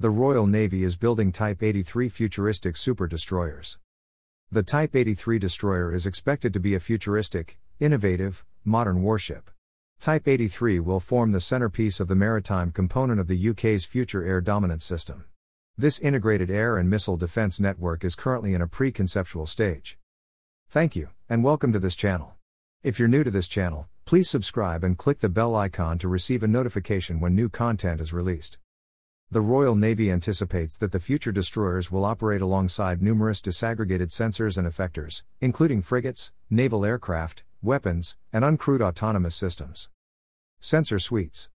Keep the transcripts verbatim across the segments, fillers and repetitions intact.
the Royal Navy is building Type eighty-three futuristic super destroyers. The Type eighty-three destroyer is expected to be a futuristic, innovative, modern warship. Type eighty-three will form the centerpiece of the maritime component of the U K's future air dominance system. This integrated air and missile defense network is currently in a pre-conceptual stage. Thank you, and welcome to this channel. If you're new to this channel, please subscribe and click the bell icon to receive a notification when new content is released. The Royal Navy anticipates that the future destroyers will operate alongside numerous disaggregated sensors and effectors, including frigates, naval aircraft, weapons, and uncrewed autonomous systems. Sensor suites.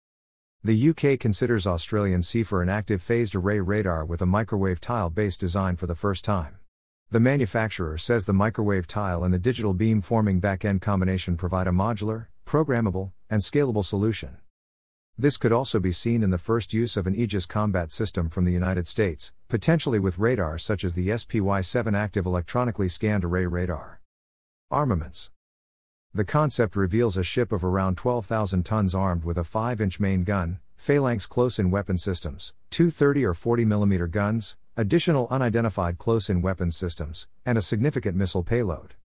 The U K considers Australian CEAFAR an active phased array radar with a microwave tile-based design for the first time. The manufacturer says the microwave tile and the digital beam-forming back-end combination provide a modular, programmable, and scalable solution. This could also be seen in the first use of an Aegis combat system from the United States, potentially with radar such as the S P Y seven active electronically scanned array radar. Armaments. The concept reveals a ship of around twelve thousand tons armed with a five inch main gun, Phalanx close-in weapon systems, two thirty or forty millimeter guns, additional unidentified close-in weapon systems, and a significant missile payload.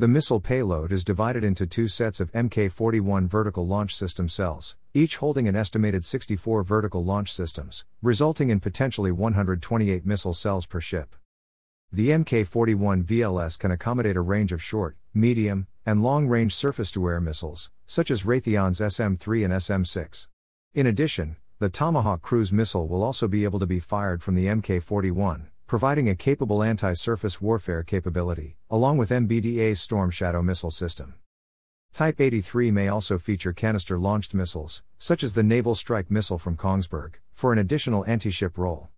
The missile payload is divided into two sets of M K forty-one vertical launch system cells, each holding an estimated sixty-four vertical launch systems, resulting in potentially one hundred twenty-eight missile cells per ship. The M K forty-one V L S can accommodate a range of short, medium, and long-range surface-to-air missiles, such as Raytheon's S M three and S M six. In addition, the Tomahawk cruise missile will also be able to be fired from the M K forty-one. Providing a capable anti-surface warfare capability, along with M B D A's Storm Shadow missile system. Type eighty-three may also feature canister-launched missiles, such as the Naval Strike missile from Kongsberg, for an additional anti-ship role.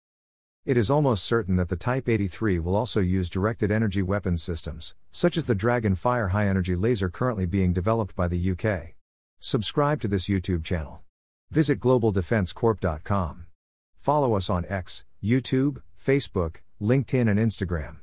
It is almost certain that the Type eighty-three will also use directed energy weapons systems, such as the Dragon Fire high-energy laser currently being developed by the U K. Subscribe to this YouTube channel. Visit global defense corp dot com. Follow us on X, YouTube, Facebook, LinkedIn and Instagram.